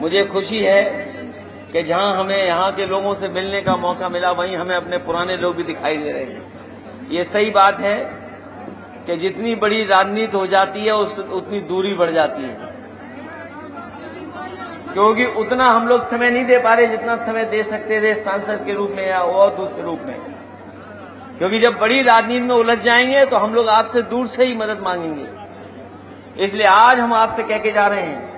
मुझे खुशी है कि जहां हमें यहां के लोगों से मिलने का मौका मिला, वहीं हमें अपने पुराने लोग भी दिखाई दे रहे हैं। ये सही बात है कि जितनी बड़ी राजनीति हो जाती है उतनी दूरी बढ़ जाती है, क्योंकि उतना हम लोग समय नहीं दे पा रहे जितना समय दे सकते थे सांसद के रूप में या और दूसरे रूप में। क्योंकि जब बड़ी राजनीति में उलझ जाएंगे तो हम लोग आपसे दूर से ही मदद मांगेंगे। इसलिए आज हम आपसे कह के जा रहे हैं।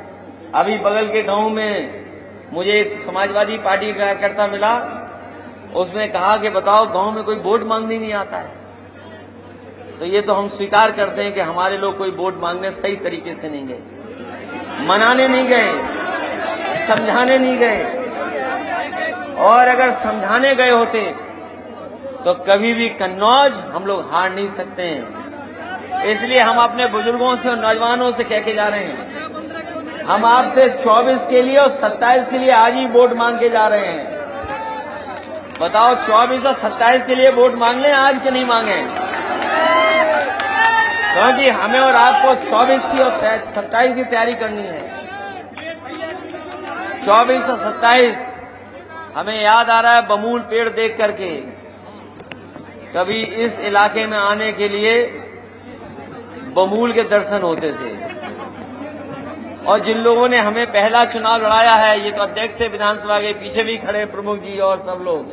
अभी बगल के गांव में मुझे एक समाजवादी पार्टी का कार्यकर्ता मिला, उसने कहा कि बताओ गांव में कोई वोट मांगने नहीं आता है। तो ये तो हम स्वीकार करते हैं कि हमारे लोग कोई वोट मांगने सही तरीके से नहीं गए, मनाने नहीं गए, समझाने नहीं गए। और अगर समझाने गए होते तो कभी भी कन्नौज हम लोग हार नहीं सकते हैं। इसलिए हम अपने बुजुर्गों से और नौजवानों से कह के जा रहे हैं, हम आपसे 24 के लिए और 27 के लिए आज ही वोट मांग के जा रहे हैं। बताओ 24 और 27 के लिए वोट मांग लें, आज के नहीं मांगे, क्योंकि हमें और आपको 24 की और 27 की तैयारी करनी है। 24 और 27 हमें याद आ रहा है बमूल पेड़ देख करके। कभी इस इलाके में आने के लिए बमूल के दर्शन होते थे। और जिन लोगों ने हमें पहला चुनाव लड़ाया है, ये तो अध्यक्ष से विधानसभा के पीछे भी खड़े प्रमुख जी और सब लोग,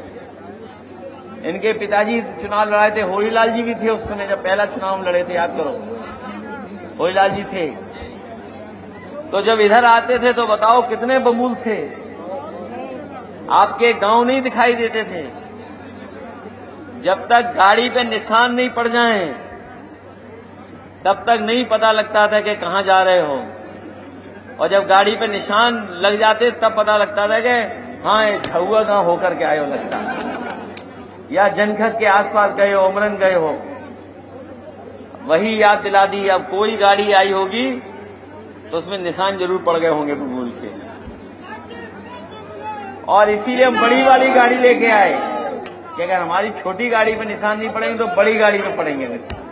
इनके पिताजी चुनाव लड़ाए थे, होरीलाल जी भी थे उस समय जब पहला चुनाव लड़े थे, याद करो होरीलाल जी थे। तो जब इधर आते थे तो बताओ कितने बमूल थे, आपके गांव नहीं दिखाई देते थे। जब तक गाड़ी पे निशान नहीं पड़ जाएं तब तक नहीं पता लगता था कि कहाँ जा रहे हो, और जब गाड़ी पे निशान लग जाते तब पता लगता था कि हाँ ये झुआ गांव होकर के आए हो लगता, या जनखत के आसपास गए हो, उमरन गए हो। वही याद दिला दी। अब कोई गाड़ी आई होगी तो उसमें निशान जरूर पड़ गए होंगे बबूल के, और इसीलिए हम बड़ी वाली गाड़ी लेके आए कि अगर हमारी छोटी गाड़ी पे निशान नहीं पड़ेंगे तो बड़ी गाड़ी पे पड़ेंगे निशान।